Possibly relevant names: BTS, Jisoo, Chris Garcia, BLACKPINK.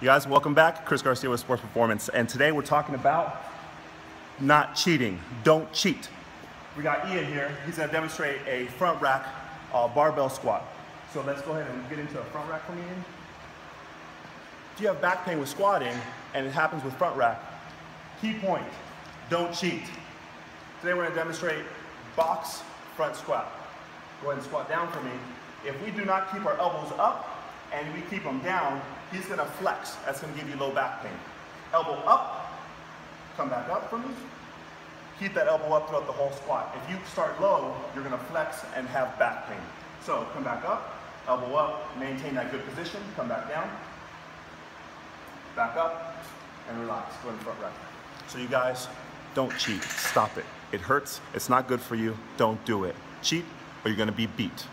You guys, welcome back. Chris Garcia with Sports Performance, and today we're talking about not cheating. Don't cheat. We got Ian here. He's going to demonstrate a front rack barbell squat. So let's go ahead and get into a front rack for me, Ian. If you have back pain with squatting, and it happens with front rack, key point, don't cheat. Today we're going to demonstrate box front squat. Go ahead and squat down for me. If we do not keep our elbows up and we keep them down, he's going to flex. That's going to give you low back pain. Elbow up, come back up for me. Keep that elbow up throughout the whole squat. If you start low, you're going to flex and have back pain. So come back up, elbow up, maintain that good position, come back down, back up, and relax. Go ahead and front rack. So you guys, don't cheat. Stop it. It hurts. It's not good for you. Don't do it. Cheat or you're going to be beat.